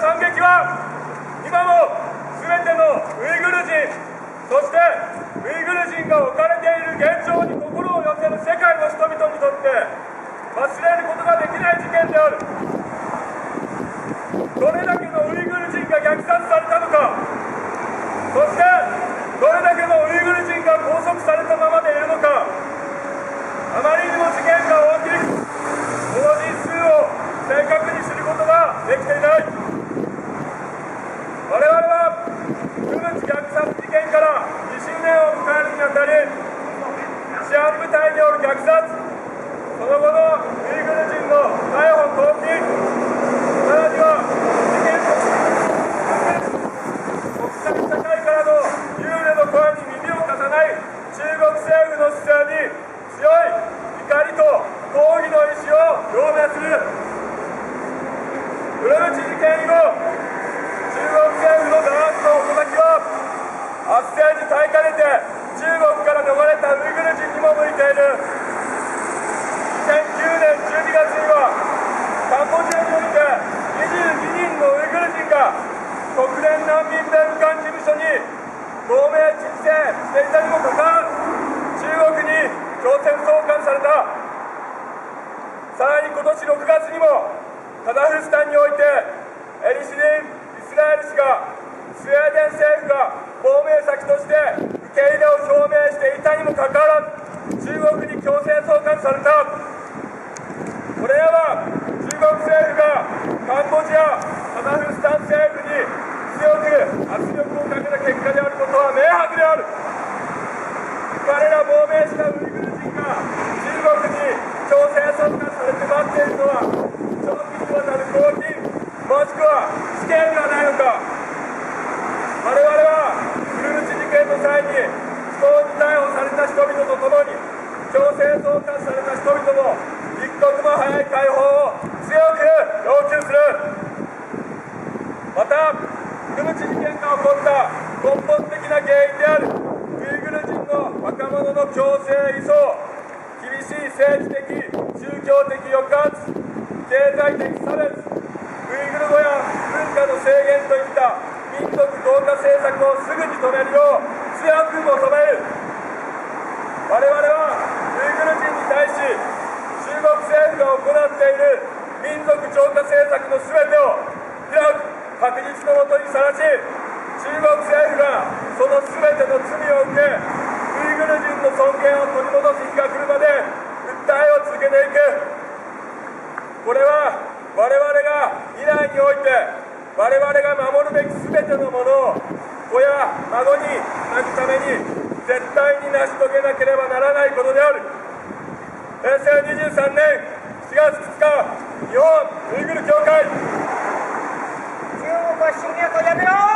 惨劇は今も全てのウイグル人、そしてウイグル人が置かれている現状に心を寄せる世界の人々にとって忘れることができない事件である。どれだけのウイグル人が虐殺されたのか、そしてどれだけのウイグル人が拘束されたままでいるのか、あまりにも事件が大きく、この人数を正確に知ることができていない。我々は無物虐殺事件から20年を迎えるにあたり、治安部隊による虐殺、その後のウイグル人の逮捕拘禁、さらには国際社会からの憂慮の声に耳を貸さない中国政府の姿勢に強い怒りと抗議の意思を表明する。ウルムチ事件以後、中国政府の弾圧の矛先はあっせんに耐えかねて中国から逃れたウイグル人にも向いている。2009年12月にはカンボジアにおいて22人のウイグル人が国連難民弁務官事務所に亡命申請していたにもかかわらず中国に強制送還された。さらに今年6月にもカザフスタンにおいてエリシリン・イスラエル氏がスウェーデン政府が亡命先として受け入れを表明していたにもかかわらず中国に強制送還された。これらは中国政府がカンボジア、カザフスタン政府に強く圧力をかけた結果であることは明白である。彼ら亡命したウイグル人が中国に強制送還されて待っているのは長期にわたる抗議、もしくは試験ではないのか。我々はウルムチ事件の際に不当に逮捕された人々とともに強制送還された人々の一刻も早い解放を強く要求する。また、ウルムチ事件が起こった根本的な原因であるウイグル人の若者の強制移送、厳しい政治的、宗教的抑圧、経済的差別、ウイグル語や文化の制限といった民族同化政策をすぐに止めるよう強く求める。我々はウイグル人に対し中国政府が行っている民族浄化政策の全てを広く確実のもとにさらし、中国政府がその全ての罪を受け、ウイグル人の尊厳を取り戻す日が来るまで訴えを続けていく。これは我々が未来において我々が守るべき全てのものを子や孫になるために絶対に成し遂げなければならないことである。平成23年7月2日、日本ウイグル協会。中国は侵略をやめろ。